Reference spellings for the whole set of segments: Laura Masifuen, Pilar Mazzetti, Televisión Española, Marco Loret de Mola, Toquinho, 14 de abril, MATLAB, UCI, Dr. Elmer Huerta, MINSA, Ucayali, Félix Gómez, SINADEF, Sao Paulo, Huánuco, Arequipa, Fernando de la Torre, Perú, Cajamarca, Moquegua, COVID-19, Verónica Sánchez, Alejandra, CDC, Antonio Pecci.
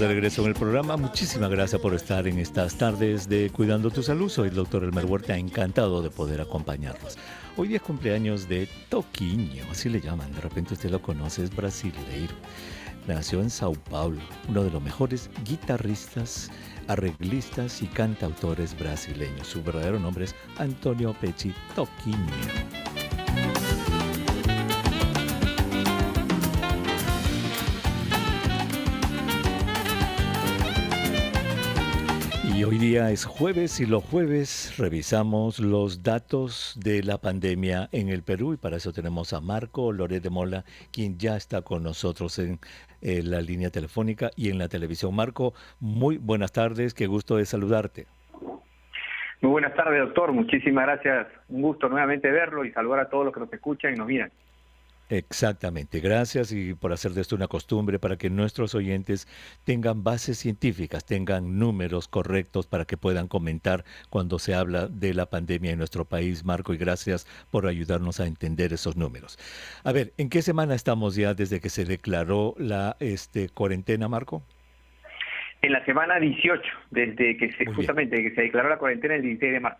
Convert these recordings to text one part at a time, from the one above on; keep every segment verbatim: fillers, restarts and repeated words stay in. De regreso en el programa, muchísimas gracias por estar en estas tardes de Cuidando tu Salud. Soy el doctor Elmer Huerta, encantado de poder acompañarlos. Hoy día es cumpleaños de Toquinho, así le llaman, de repente usted lo conoce, es brasileiro. Nació en Sao Paulo, uno de los mejores guitarristas, arreglistas y cantautores brasileños. Su verdadero nombre es Antonio Pecci Toquinho. Hoy día es jueves y los jueves revisamos los datos de la pandemia en el Perú y para eso tenemos a Marco Loret de Mola, quien ya está con nosotros en eh, la línea telefónica y en la televisión. Marco, muy buenas tardes, qué gusto de saludarte. Muy buenas tardes, doctor, muchísimas gracias, un gusto nuevamente verlo y saludar a todos los que nos escuchan y nos miran. Exactamente, gracias y por hacer de esto una costumbre para que nuestros oyentes tengan bases científicas, tengan números correctos para que puedan comentar cuando se habla de la pandemia en nuestro país, Marco, y gracias por ayudarnos a entender esos números. A ver, ¿en qué semana estamos ya desde que se declaró la este, cuarentena, Marco? En la semana dieciocho, desde que se, justamente que se declaró la cuarentena el dieciséis de marzo.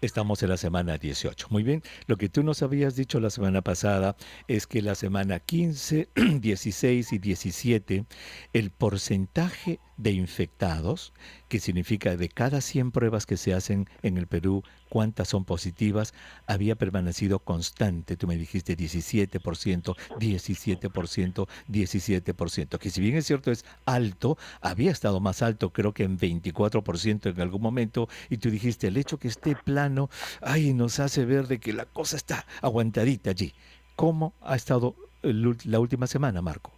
Estamos en la semana dieciocho. Muy bien, lo que tú nos habías dicho la semana pasada es que la semana quince, dieciséis y diecisiete, el porcentaje de infectados, que significa de cada cien pruebas que se hacen en el Perú, cuántas son positivas, había permanecido constante. Tú me dijiste diecisiete por ciento, diecisiete por ciento, diecisiete por ciento, que si bien es cierto es alto, había estado más alto, creo que en veinticuatro por ciento en algún momento, y tú dijiste el hecho que esté plano, ¿no? Ay, nos hace ver de que la cosa está aguantadita allí. ¿Cómo ha estado el, la última semana, Marco?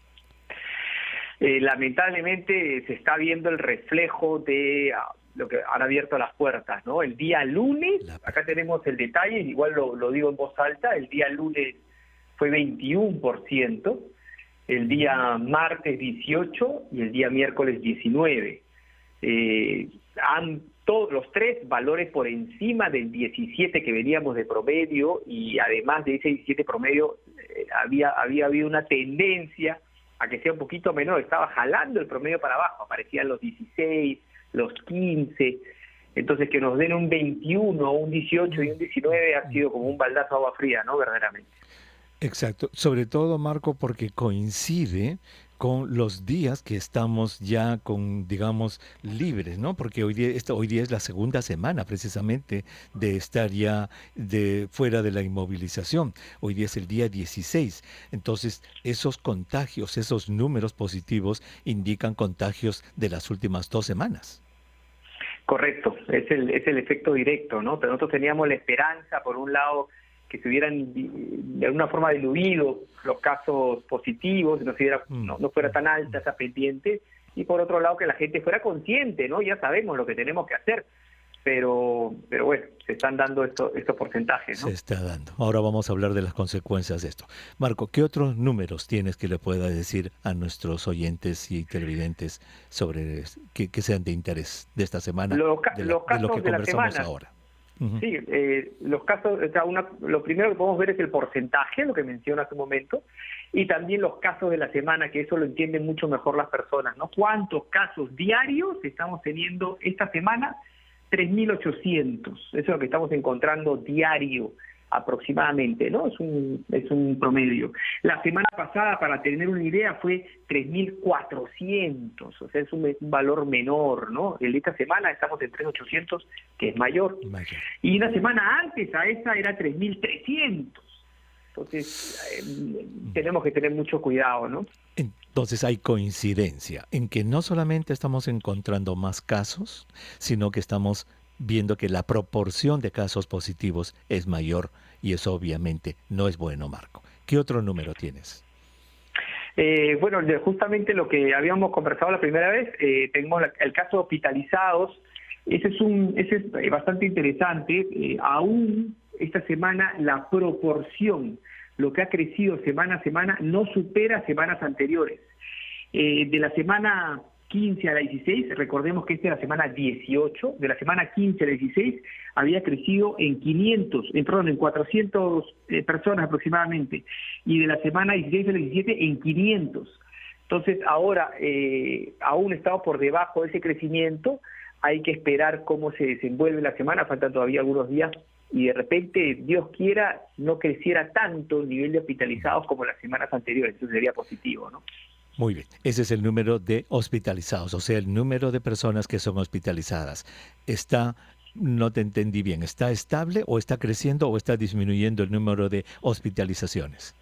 Eh, lamentablemente se está viendo el reflejo de lo que han abierto las puertas, ¿no? El día lunes, la... acá tenemos el detalle, igual lo, lo digo en voz alta, el día lunes fue veintiuno por ciento, el día martes dieciocho y el día miércoles diecinueve. Eh, han Todos los tres valores por encima del diecisiete que veníamos de promedio, y además de ese diecisiete promedio eh, había había habido una tendencia a que sea un poquito menor, estaba jalando el promedio para abajo, aparecían los dieciséis, los quince, entonces que nos den un veintiuno, un dieciocho y un diecinueve ha sido como un baldazo a agua fría, ¿no? Verdaderamente. Exacto, sobre todo, Marco, porque coincide con los días que estamos ya con, digamos, libres, ¿no? Porque hoy día, esto, hoy día es la segunda semana precisamente de estar ya de fuera de la inmovilización. Hoy día es el día dieciséis. Entonces, esos contagios, esos números positivos indican contagios de las últimas dos semanas. Correcto, es el, es el efecto directo, ¿no? Pero nosotros teníamos la esperanza, por un lado, que se hubieran de alguna forma diluido los casos positivos, no, se hubiera, no, no fuera tan alta esa pendiente, y por otro lado que la gente fuera consciente, ¿no? Ya sabemos lo que tenemos que hacer, pero pero bueno, se están dando esto, estos porcentajes, ¿no? Se está dando. Ahora vamos a hablar de las consecuencias de esto. Marco, ¿qué otros números tienes que le pueda decir a nuestros oyentes y televidentes sobre que, que sean de interés de esta semana, los, de, la, los casos de lo que de conversamos la semana ahora? Uh-huh. Sí, eh, los casos, o sea, una, lo primero que podemos ver es el porcentaje, lo que menciona hace un momento, y también los casos de la semana, que eso lo entienden mucho mejor las personas, ¿no? ¿Cuántos casos diarios estamos teniendo esta semana? tres mil ochocientos, eso es lo que estamos encontrando diario aproximadamente, ¿no? Es un, es un promedio. La semana pasada, para tener una idea, fue tres mil cuatrocientos, o sea, es un valor menor, ¿no? En esta semana estamos en tres mil ochocientos, que es mayor. Imagínate. Y una semana antes a esa era tres mil trescientos. Entonces, eh, tenemos que tener mucho cuidado, ¿no? Entonces hay coincidencia en que no solamente estamos encontrando más casos, sino que estamos viendo que la proporción de casos positivos es mayor y eso obviamente no es bueno, Marco. ¿Qué otro número tienes? Eh, bueno, justamente lo que habíamos conversado la primera vez, eh, tenemos la, el caso de hospitalizados. Ese es, un, ese es bastante interesante. Eh, aún esta semana la proporción, lo que ha crecido semana a semana, no supera semanas anteriores. Eh, de la semana quince a la dieciséis, recordemos que esta es la semana dieciocho, de la semana quince a la dieciséis había crecido en quinientos, en, perdón, en cuatrocientas eh, personas aproximadamente, y de la semana dieciséis a la diecisiete en quinientos. Entonces, ahora, eh, aún estamos por debajo de ese crecimiento, hay que esperar cómo se desenvuelve la semana, faltan todavía algunos días, y de repente, Dios quiera, no creciera tanto el nivel de hospitalizados como las semanas anteriores, eso sería positivo, ¿no? Muy bien, ese es el número de hospitalizados, o sea, el número de personas que son hospitalizadas. Está, no te entendí bien, ¿está estable o está creciendo o está disminuyendo el número de hospitalizaciones?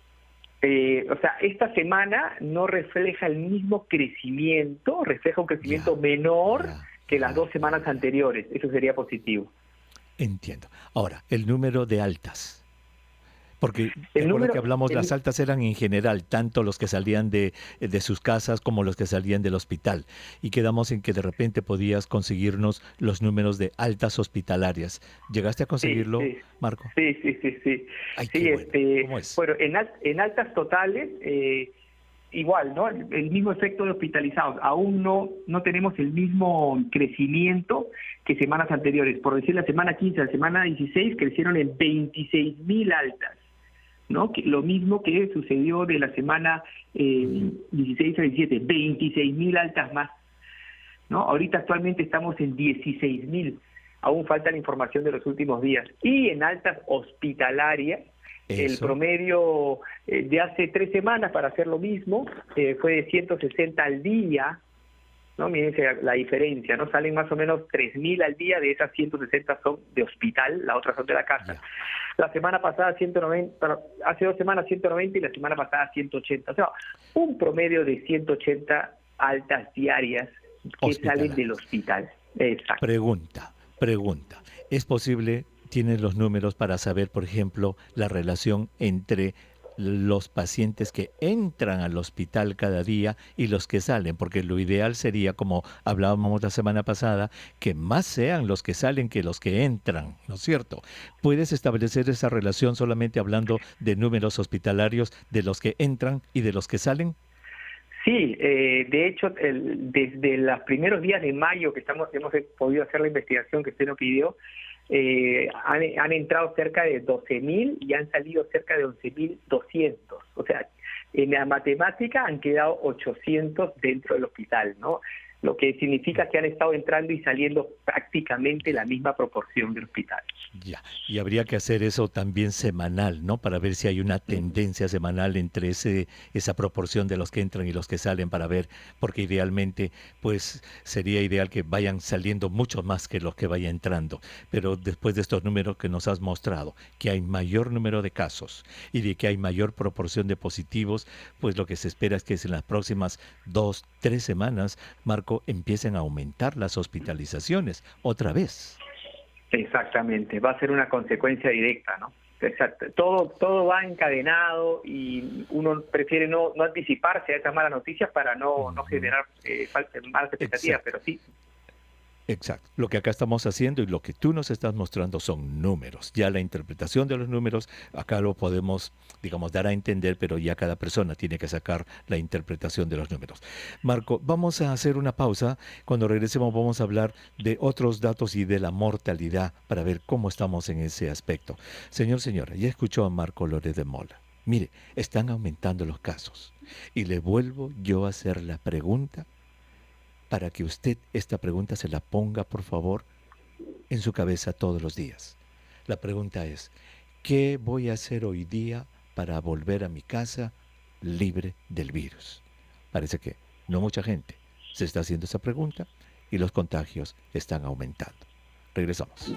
Eh, o sea, esta semana no refleja el mismo crecimiento, refleja un crecimiento ya, menor ya, que las ya, dos semanas anteriores, eso sería positivo. Entiendo. Ahora, el número de altas. Porque el número que hablamos, el, las altas eran en general, tanto los que salían de, de sus casas como los que salían del hospital. Y quedamos en que de repente podías conseguirnos los números de altas hospitalarias. ¿Llegaste a conseguirlo, sí, sí. Marco? Sí, sí, sí. sí. Ay, sí, bueno. Este, ¿Cómo es? Bueno, en, alt, en altas totales, eh, igual, ¿no? El, el mismo efecto de hospitalizados. Aún no, no tenemos el mismo crecimiento que semanas anteriores. Por decir, la semana quince, la semana dieciséis crecieron en veintiséis mil altas, ¿no? Que lo mismo que sucedió de la semana eh, dieciséis a diecisiete, veintiséis mil altas más, ¿no? Ahorita actualmente estamos en dieciséis mil, aún falta la información de los últimos días. Y en altas hospitalarias, Eso. el promedio eh, de hace tres semanas para hacer lo mismo eh, fue de ciento sesenta al día, ¿no? Miren la diferencia, ¿no? Salen más o menos tres mil al día, de esas ciento sesenta son de hospital, las otras son de la casa. Ya. La semana pasada ciento noventa, hace dos semanas ciento noventa y la semana pasada ciento ochenta. O sea, un promedio de ciento ochenta altas diarias que salen del hospital. Exacto. Pregunta, pregunta. ¿Es posible, tienes los números para saber, por ejemplo, la relación entre los pacientes que entran al hospital cada día y los que salen? Porque lo ideal sería, como hablábamos la semana pasada, que más sean los que salen que los que entran, ¿no es cierto? ¿Puedes establecer esa relación solamente hablando de números hospitalarios de los que entran y de los que salen? Sí, eh, de hecho, el, desde los primeros días de mayo que estamos hemos podido hacer la investigación que usted nos pidió, Eh, han, han entrado cerca de doce mil y han salido cerca de once mil doscientos. O sea, en la matemática han quedado ochocientos dentro del hospital, ¿no? Lo que significa que han estado entrando y saliendo prácticamente la misma proporción del hospital. Ya, y habría que hacer eso también semanal, ¿no? Para ver si hay una tendencia semanal entre ese esa proporción de los que entran y los que salen, para ver, porque idealmente, pues, sería ideal que vayan saliendo mucho más que los que vayan entrando. Pero después de estos números que nos has mostrado, que hay mayor número de casos y de que hay mayor proporción de positivos, pues lo que se espera es que en las próximas dos, tres semanas, Marco, empiecen a aumentar las hospitalizaciones otra vez. Exactamente, va a ser una consecuencia directa, ¿no? Exacto. Todo, todo va encadenado y uno prefiere no, no anticiparse a estas malas noticias para no, no generar eh, falsas, malas expectativas, Exacto. pero sí. Exacto. Lo que acá estamos haciendo y lo que tú nos estás mostrando son números. Ya la interpretación de los números, acá lo podemos, digamos, dar a entender, pero ya cada persona tiene que sacar la interpretación de los números. Marco, vamos a hacer una pausa. Cuando regresemos vamos a hablar de otros datos y de la mortalidad para ver cómo estamos en ese aspecto. Señor, señora, ya escuchó a Marco Loret de Mola. Mire, están aumentando los casos. Y le vuelvo yo a hacer la pregunta, para que usted esta pregunta se la ponga, por favor, en su cabeza todos los días. La pregunta es, ¿qué voy a hacer hoy día para volver a mi casa libre del virus? Parece que no mucha gente se está haciendo esa pregunta y los contagios están aumentando. Regresamos.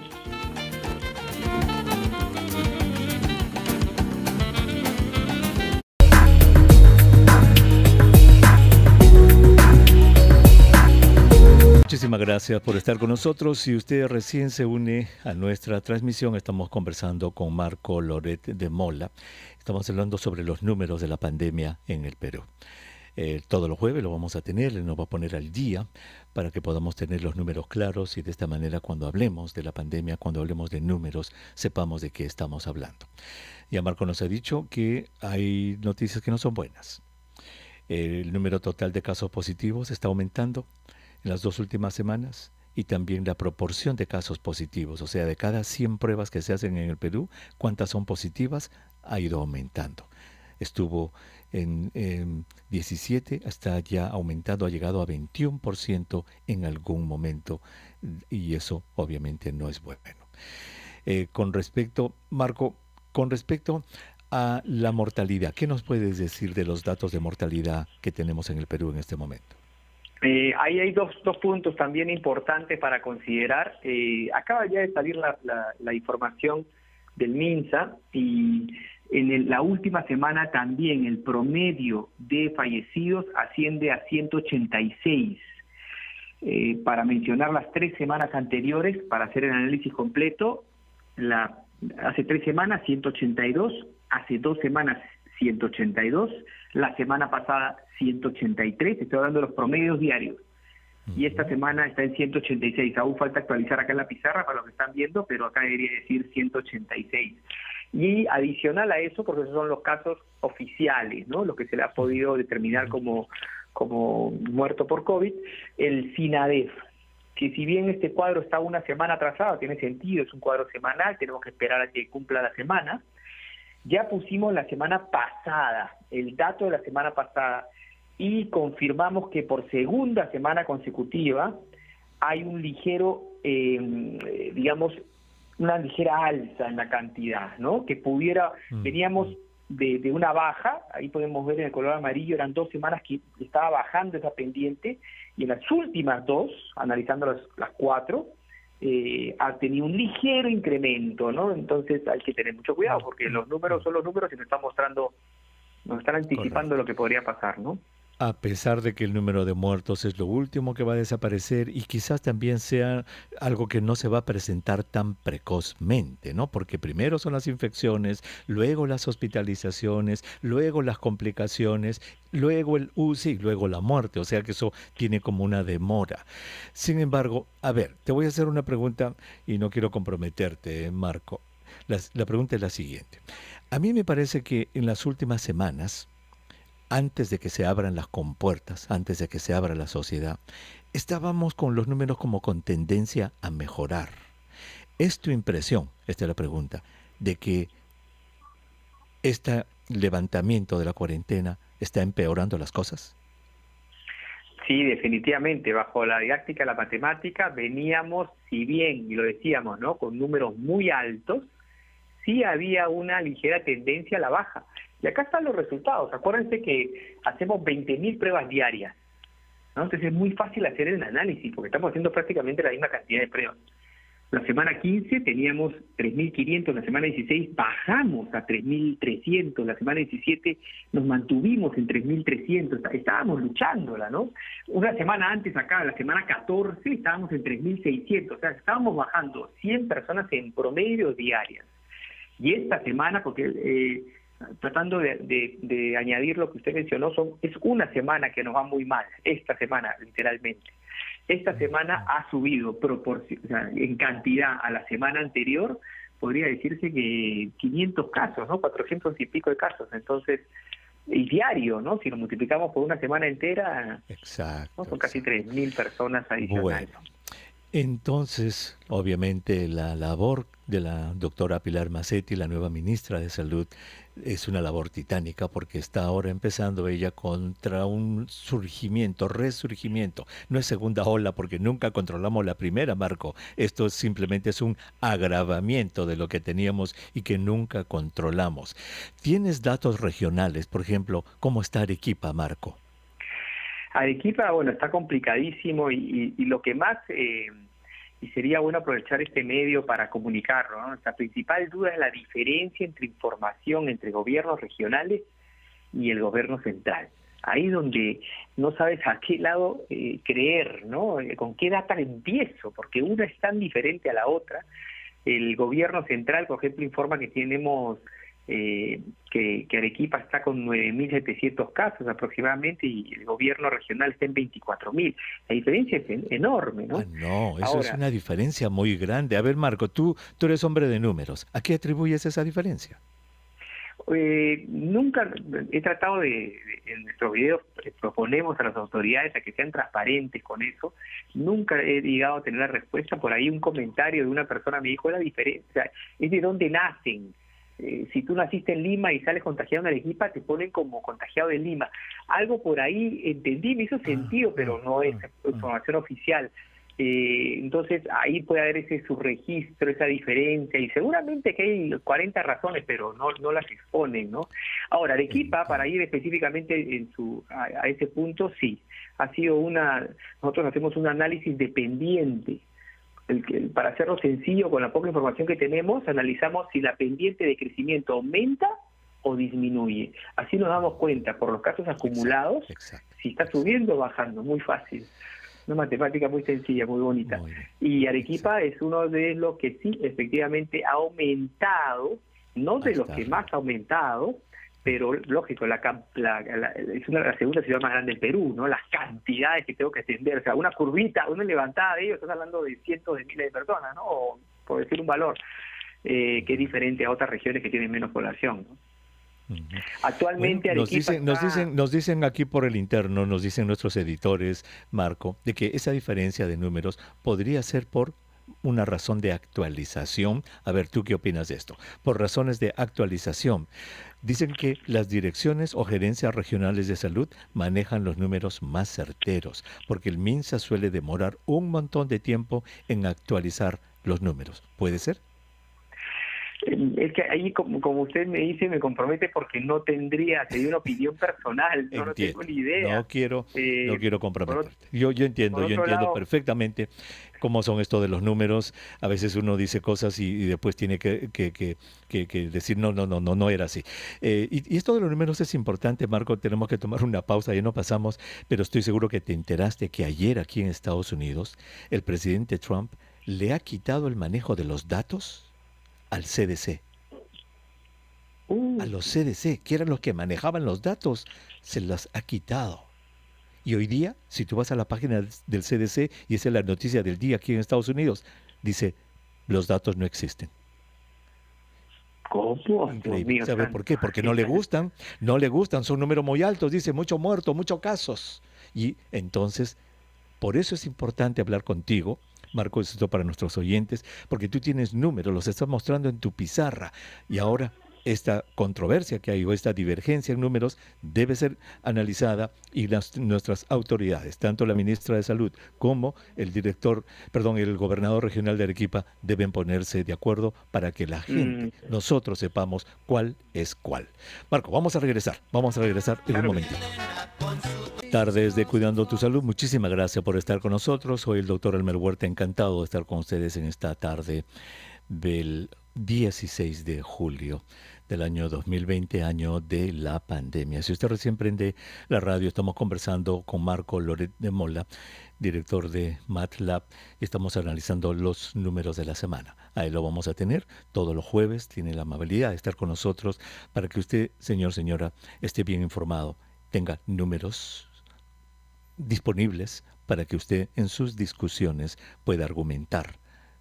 Muchísimas gracias por estar con nosotros. Si usted recién se une a nuestra transmisión, estamos conversando con Marco Loret de Mola. Estamos hablando sobre los números de la pandemia en el Perú. Eh, todos los jueves lo vamos a tener, él nos va a poner al día para que podamos tener los números claros y de esta manera cuando hablemos de la pandemia, cuando hablemos de números, sepamos de qué estamos hablando. Ya Marco nos ha dicho que hay noticias que no son buenas. El número total de casos positivos está aumentando en las dos últimas semanas y también la proporción de casos positivos, o sea, de cada cien pruebas que se hacen en el Perú, cuántas son positivas, ha ido aumentando. estuvo en eh, diecisiete, hasta ya aumentado, ha llegado a veintiuno por ciento en algún momento, y eso obviamente no es bueno. Eh, con respecto, Marco, con respecto a la mortalidad, ¿qué nos puedes decir de los datos de mortalidad que tenemos en el Perú en este momento? Eh, ahí hay dos, dos puntos también importantes para considerar. Eh, acaba ya de salir la, la, la información del MINSA, y en el, la última semana también el promedio de fallecidos asciende a ciento ochenta y seis. Eh, para mencionar las tres semanas anteriores, para hacer el análisis completo, la, hace tres semanas ciento ochenta y dos, hace dos semanas ciento ochenta y dos, la semana pasada ciento ochenta y tres, estoy hablando de los promedios diarios, y esta semana está en ciento ochenta y seis, aún falta actualizar acá en la pizarra para los que están viendo, pero acá debería decir ciento ochenta y seis. Y adicional a eso, porque esos son los casos oficiales, ¿no?, los que se le ha podido determinar como, como muerto por COVID, el SINADEF, que si bien este cuadro está una semana atrasado, tiene sentido, es un cuadro semanal, tenemos que esperar a que cumpla la semana. Ya pusimos la semana pasada, el dato de la semana pasada, y confirmamos que por segunda semana consecutiva hay un ligero, eh, digamos, una ligera alza en la cantidad, ¿no? Que pudiera, veníamos de, de una baja, ahí podemos ver en el color amarillo, eran dos semanas que estaba bajando esa pendiente, y en las últimas dos, analizando las, las cuatro, Eh, ha tenido un ligero incremento, ¿no? Entonces hay que tener mucho cuidado, porque los números son los números y nos están mostrando, nos están anticipando Correcto. Lo que podría pasar, ¿no? A pesar de que el número de muertos es lo último que va a desaparecer, y quizás también sea algo que no se va a presentar tan precozmente, ¿no? Porque primero son las infecciones, luego las hospitalizaciones, luego las complicaciones, luego el U C I y luego la muerte, o sea que eso tiene como una demora. Sin embargo, a ver, te voy a hacer una pregunta y no quiero comprometerte, ¿eh, Marco? La, la pregunta es la siguiente. A mí me parece que en las últimas semanas, antes de que se abran las compuertas, antes de que se abra la sociedad, estábamos con los números como con tendencia a mejorar. ¿Es tu impresión, esta es la pregunta, de que este levantamiento de la cuarentena está empeorando las cosas? Sí, definitivamente. Bajo la didáctica de la matemática veníamos, si bien, y lo decíamos, ¿no?, con números muy altos, sí había una ligera tendencia a la baja. Y acá están los resultados. Acuérdense que hacemos veinte mil pruebas diarias, ¿no? Entonces es muy fácil hacer el análisis, porque estamos haciendo prácticamente la misma cantidad de pruebas. La semana quince teníamos tres mil quinientos, la semana dieciséis bajamos a tres mil trescientos, la semana diecisiete nos mantuvimos en tres mil trescientos, estábamos luchándola, ¿no? Una semana antes acá, la semana catorce, estábamos en tres mil seiscientos, o sea, estábamos bajando cien personas en promedio diarias. Y esta semana, porque... Eh, tratando de, de, de añadir lo que usted mencionó, son, es una semana que nos va muy mal, esta semana literalmente. Esta semana ha subido proporcion, o sea, en cantidad a la semana anterior, podría decirse que quinientos casos, ¿no? cuatrocientos y pico de casos, entonces, y diario, ¿no? Si lo multiplicamos por una semana entera, exacto, ¿no? Son casi tres mil personas adicionales. Bueno. Entonces, obviamente, la labor de la doctora Pilar Mazzetti, la nueva ministra de Salud, es una labor titánica, porque está ahora empezando ella contra un surgimiento, resurgimiento. No es segunda ola, porque nunca controlamos la primera, Marco. Esto simplemente es un agravamiento de lo que teníamos y que nunca controlamos. ¿Tienes datos regionales? Por ejemplo, ¿cómo está Arequipa, Marco? Arequipa, bueno, está complicadísimo, y, y, y lo que más, eh, y sería bueno aprovechar este medio para comunicarlo, ¿no? Nuestra principal duda es la diferencia entre información entre gobiernos regionales y el gobierno central. Ahí donde no sabes a qué lado eh, creer, ¿no? Con qué data empiezo, porque una es tan diferente a la otra. El gobierno central, por ejemplo, informa que tenemos... Eh, que, que Arequipa está con nueve mil setecientos casos aproximadamente, y el gobierno regional está en veinticuatro mil. La diferencia es en, enorme, ¿no? Ah, no, eso ahora, es una diferencia muy grande. A ver, Marco, tú, tú eres hombre de números. ¿A qué atribuyes esa diferencia? Eh, nunca he tratado de, de, en nuestros videos proponemos a las autoridades a que sean transparentes con eso. Nunca he llegado a tener la respuesta. Por ahí un comentario de una persona me dijo, la diferencia es de dónde nacen. Eh, si tú naciste en Lima y sales contagiado en Arequipa, te ponen como contagiado de Lima. Algo por ahí entendí, me hizo sentido, pero no es información oficial. Eh, entonces ahí puede haber ese subregistro, esa diferencia, y seguramente que hay cuarenta razones, pero no, no las exponen, ¿no? Ahora, Arequipa, para ir específicamente en su, a, a ese punto, sí, ha sido una... Nosotros hacemos un análisis dependiente. El, el, para hacerlo sencillo, con la poca información que tenemos, analizamos si la pendiente de crecimiento aumenta o disminuye. Así nos damos cuenta, por los casos acumulados, exacto, exacto, si está subiendo o bajando, muy fácil. Una matemática muy sencilla, muy bonita. Muy bien, y Arequipa es uno de los que sí, efectivamente, ha aumentado, no de los que más ha aumentado, pero lógico, la, la, la, es una, la segunda ciudad más grande del Perú, ¿no? Las cantidades que tengo que atender, o sea, una curvita, una levantada de ellos, estás hablando de cientos de miles de personas, ¿no? O, por decir un valor, eh, que es diferente a otras regiones que tienen menos población, ¿no? Actualmente bueno, nos, dicen, nos, dicen, nos dicen aquí por el interno, nos dicen nuestros editores, Marco, de que esa diferencia de números podría ser por una razón de actualización. A ver, ¿tú qué opinas de esto? Por razones de actualización. Dicen que las direcciones o gerencias regionales de salud manejan los números más certeros, porque el MINSA suele demorar un montón de tiempo en actualizar los números. ¿Puede ser? Es que ahí, como, como usted me dice, me compromete porque no tendría, sería una opinión personal, no, no tengo ni idea. No quiero, eh, no quiero comprometerte. Yo, yo entiendo, yo entiendo lado, perfectamente cómo son esto de los números. A veces uno dice cosas y, y después tiene que, que, que, que, que decir, no, no, no, no, no era así. Eh, y, y esto de los números es importante, Marco, tenemos que tomar una pausa, ya no pasamos, pero estoy seguro que te enteraste que ayer aquí en Estados Unidos el presidente Trump le ha quitado el manejo de los datos al C D C, uh. a los C D C, que eran los que manejaban los datos, se los ha quitado. Y hoy día, si tú vas a la página del C D C, y esa es la noticia del día aquí en Estados Unidos, dice, los datos no existen. ¿Cómo? Increíble. ¿Sabes por qué? Porque no le gustan, no le gustan, son números muy altos, dice, mucho muerto, muchos casos. Y entonces, por eso es importante hablar contigo, Marco, esto para nuestros oyentes, porque tú tienes números, los estás mostrando en tu pizarra, y ahora esta controversia que hay o esta divergencia en números debe ser analizada, y las, nuestras autoridades, tanto la ministra de Salud como el director, perdón, el gobernador regional de Arequipa, deben ponerse de acuerdo para que la gente, mm. nosotros sepamos cuál es cuál. Marco, vamos a regresar, vamos a regresar en un momentito. Tardes de Cuidando tu Salud, muchísimas gracias por estar con nosotros. Soy el doctor Elmer Huerta, encantado de estar con ustedes en esta tarde del dieciséis de julio del año dos mil veinte, año de la pandemia. Si usted recién prende la radio, estamos conversando con Marco Loret de Mola, director de MATLAB, y estamos analizando los números de la semana. A él lo vamos a tener todos los jueves, tiene la amabilidad de estar con nosotros para que usted, señor, señora, esté bien informado, tenga números disponibles para que usted en sus discusiones pueda argumentar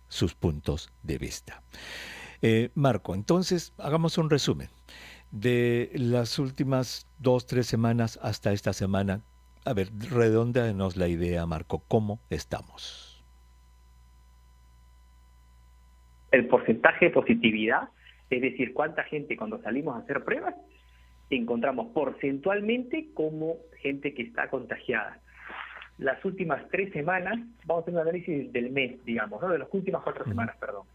sus puntos de vista. Eh, Marco, entonces hagamos un resumen. De las últimas dos, tres semanas hasta esta semana, a ver, redóndanos la idea, Marco, ¿cómo estamos? El porcentaje de positividad, es decir, cuánta gente cuando salimos a hacer pruebas, encontramos porcentualmente como gente que está contagiada. Las últimas tres semanas, vamos a hacer un análisis del mes, digamos, ¿no? De las últimas cuatro semanas, perdón.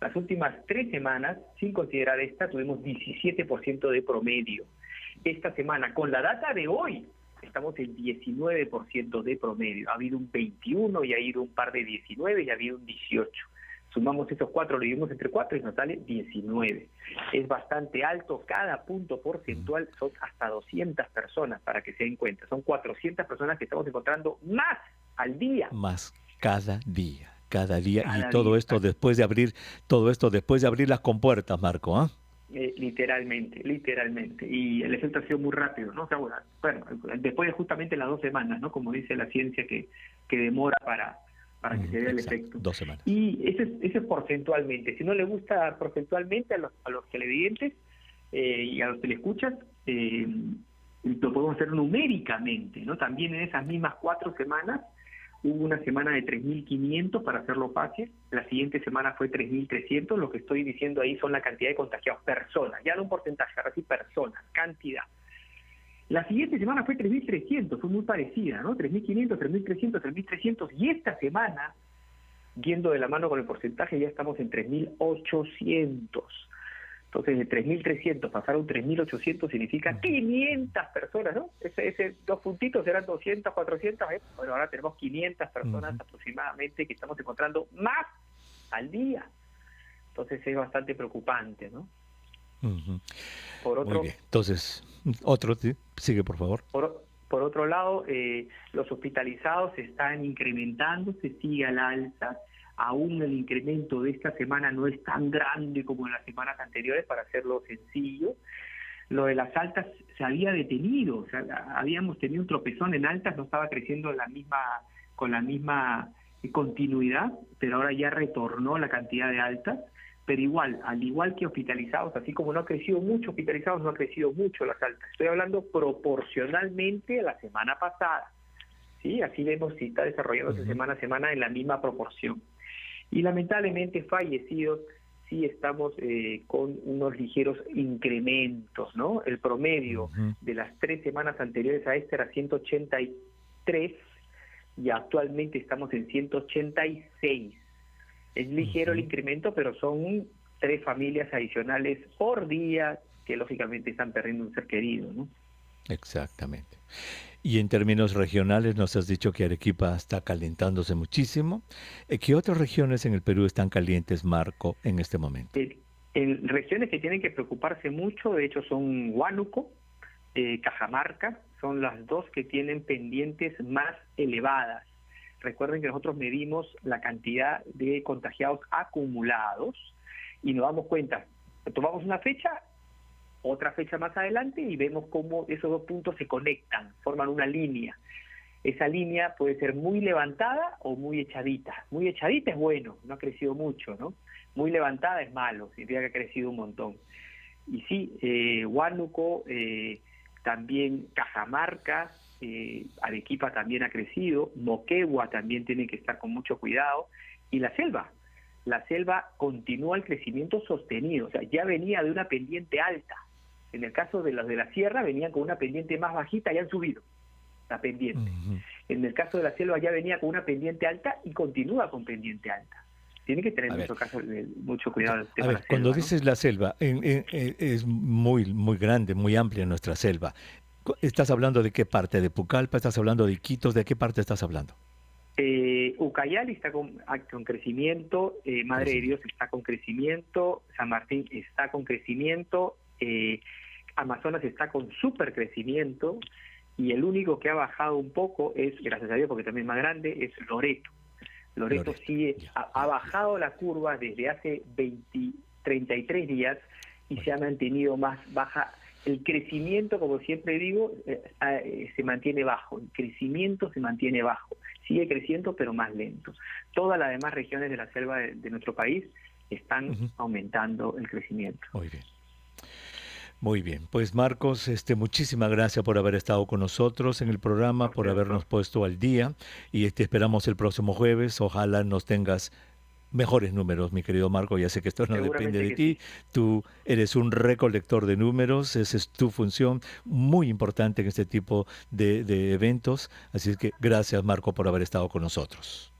Las últimas tres semanas, sin considerar esta, tuvimos diecisiete por ciento de promedio. Esta semana, con la data de hoy, estamos en diecinueve por ciento de promedio. Ha habido un veintiuno y ha ido un par de diecinueve y ha habido un dieciocho. Sumamos esos cuatro, lo dividimos entre cuatro y nos sale diecinueve. Es bastante alto, cada punto porcentual son hasta doscientas personas, para que se den cuenta. Son cuatrocientas personas que estamos encontrando más al día. Más cada día, cada día. Cada y todo día, esto después de abrir, todo esto después de abrir las compuertas, Marco, ¿ah? ¿eh? Eh, literalmente, literalmente. Y el efecto ha sido muy rápido, ¿no? O sea, bueno, bueno, después de justamente las dos semanas, ¿no? Como dice la ciencia que, que demora para... para que mm, se vea el efecto. Dos semanas. Y eso es, eso es porcentualmente. Si no le gusta porcentualmente a los, a los televidentes eh, y a los telescuchas, eh, lo podemos hacer numéricamente, ¿no? También en esas mismas cuatro semanas hubo una semana de tres mil quinientos, para hacerlo fácil, la siguiente semana fue tres mil trescientos, lo que estoy diciendo ahí son la cantidad de contagiados, personas, ya no un porcentaje, ahora sí personas, cantidad. La siguiente semana fue tres mil trescientos, fue muy parecida, ¿no? tres mil quinientos, tres mil trescientos, tres mil trescientos, y esta semana, yendo de la mano con el porcentaje, ya estamos en tres mil ochocientos. Entonces, de tres mil trescientos pasar a un tres mil ochocientos significa quinientas personas, ¿no? Ese, ese dos puntitos eran doscientas, cuatrocientas, ¿eh? Bueno, ahora tenemos quinientas personas aproximadamente que estamos encontrando más al día. Entonces, es bastante preocupante, ¿no? Uh-huh. Por otro, muy bien. Entonces, otro, sigue por favor. Por, por otro lado, eh, los hospitalizados se están incrementando, se sigue al alza. Aún el incremento de esta semana no es tan grande como en las semanas anteriores, para hacerlo sencillo. Lo de las altas se había detenido, o sea, habíamos tenido un tropezón en altas, no estaba creciendo la misma, con la misma continuidad, pero ahora ya retornó la cantidad de altas. Pero igual, al igual que hospitalizados, así como no ha crecido mucho hospitalizados, no ha crecido mucho las altas. Estoy hablando proporcionalmente a la semana pasada, ¿sí? Así vemos si está desarrollándose uh-huh. semana a semana en la misma proporción. Y lamentablemente fallecidos sí estamos eh, con unos ligeros incrementos, ¿no? El promedio uh-huh. de las tres semanas anteriores a esta era ciento ochenta y tres y actualmente estamos en ciento ochenta y seis. Es ligero uh-huh. el incremento, pero son tres familias adicionales por día que lógicamente están perdiendo un ser querido, ¿no? Exactamente. Y en términos regionales nos has dicho que Arequipa está calentándose muchísimo. ¿Qué otras regiones en el Perú están calientes, Marco, en este momento? En, en regiones que tienen que preocuparse mucho, de hecho son Huánuco, eh, Cajamarca, son las dos que tienen pendientes más elevadas. Recuerden que nosotros medimos la cantidad de contagiados acumulados y nos damos cuenta, tomamos una fecha, otra fecha más adelante y vemos cómo esos dos puntos se conectan, forman una línea. Esa línea puede ser muy levantada o muy echadita. Muy echadita es bueno, no ha crecido mucho, ¿no? Muy levantada es malo, significa que ha crecido un montón. Y sí, eh, Huánuco, eh, también Cajamarca, eh, Arequipa también ha crecido, Moquegua también tiene que estar con mucho cuidado, y la selva. La selva continúa el crecimiento sostenido, o sea, ya venía de una pendiente alta. En el caso de los de la sierra, venían con una pendiente más bajita y han subido la pendiente. Uh-huh. En el caso de la selva ya venía con una pendiente alta y continúa con pendiente alta. Tiene que tener mucho, caso, mucho cuidado. El tema a ver, de la selva, cuando dices ¿no? la selva, en, en, en, es muy, muy grande, muy amplia nuestra selva. ¿Estás hablando de qué parte? ¿De Pucallpa? ¿Estás hablando de Iquitos? ¿De qué parte estás hablando? Eh, Ucayali está con, con crecimiento, eh, Madre sí. de Dios está con crecimiento, San Martín está con crecimiento, eh, Amazonas está con super crecimiento y el único que ha bajado un poco es, gracias a Dios porque también es más grande, es Loreto. Loreto, Loreto sí ya, ha, ya. ha bajado la curva desde hace veinte, treinta y tres días y bueno. se ha mantenido más baja. El crecimiento, como siempre digo, eh, eh, se mantiene bajo, el crecimiento se mantiene bajo, sigue creciendo pero más lento. Todas las demás regiones de la selva de, de nuestro país están uh-huh. aumentando el crecimiento. Muy bien. Muy bien, pues Marcos, este, muchísimas gracias por haber estado con nosotros en el programa, por habernos puesto al día y este, esperamos el próximo jueves, ojalá nos tengas mejores números, mi querido Marco, ya sé que esto no depende de ti, sí. Tú eres un recolector de números, esa es tu función, muy importante en este tipo de, de eventos, así que gracias Marco por haber estado con nosotros.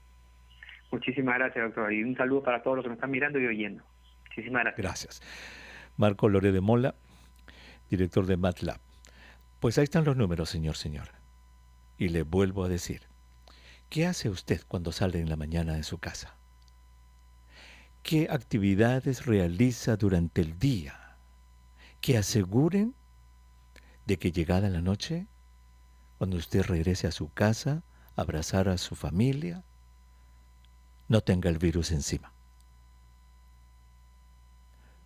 Muchísimas gracias, doctor, y un saludo para todos los que nos están mirando y oyendo. Muchísimas gracias. Gracias. Marco Loret de Mola, director de MATLAB. Pues ahí están los números, señor, señora. Y le vuelvo a decir, ¿qué hace usted cuando sale en la mañana de su casa? ¿Qué actividades realiza durante el día que aseguren de que llegada la noche, cuando usted regrese a su casa, a abrazar a su familia, no tenga el virus encima?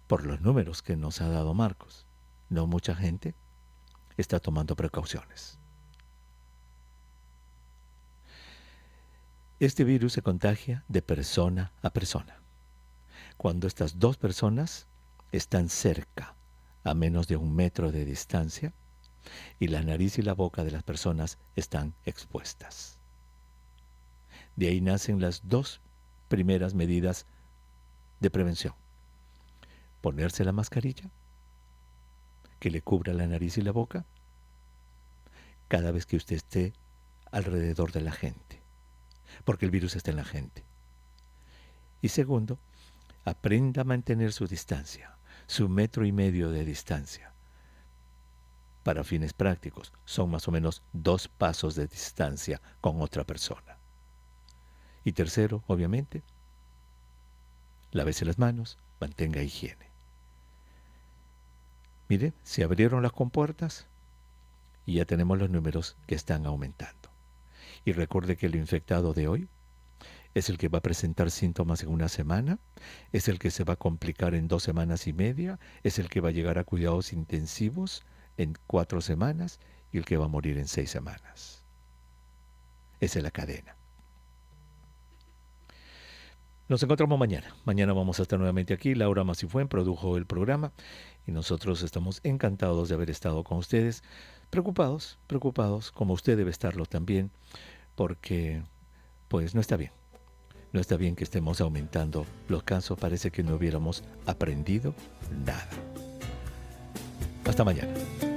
Por los números que nos ha dado Marcos. No mucha gente está tomando precauciones. Este virus se contagia de persona a persona. Cuando estas dos personas están cerca, a menos de un metro de distancia, y la nariz y la boca de las personas están expuestas. De ahí nacen las dos primeras medidas de prevención. Ponerse la mascarilla, que le cubra la nariz y la boca, cada vez que usted esté alrededor de la gente, porque el virus está en la gente. Y segundo, aprenda a mantener su distancia, su metro y medio de distancia. Para fines prácticos, son más o menos dos pasos de distancia con otra persona. Y tercero, obviamente, lávese las manos, mantenga higiene. Mire, se abrieron las compuertas y ya tenemos los números que están aumentando. Y recuerde que el infectado de hoy es el que va a presentar síntomas en una semana, es el que se va a complicar en dos semanas y media, es el que va a llegar a cuidados intensivos en cuatro semanas y el que va a morir en seis semanas. Esa es la cadena. Nos encontramos mañana. Mañana vamos a estar nuevamente aquí. Laura Masifuen produjo el programa y nosotros estamos encantados de haber estado con ustedes. Preocupados, preocupados, como usted debe estarlo también, porque pues no está bien. No está bien que estemos aumentando los casos. Parece que no hubiéramos aprendido nada. Hasta mañana.